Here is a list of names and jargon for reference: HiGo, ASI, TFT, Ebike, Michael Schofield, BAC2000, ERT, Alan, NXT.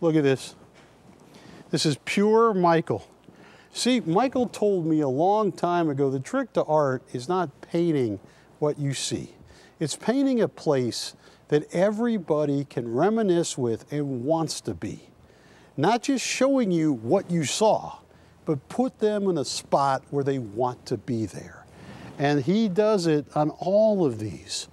Look at this. This is pure Michael. See, Michael told me a long time ago, the trick to art is not painting what you see. It's painting a place that everybody can reminisce with and wants to be. Not just showing you what you saw, but put them in a spot where they want to be there. And he does it on all of these.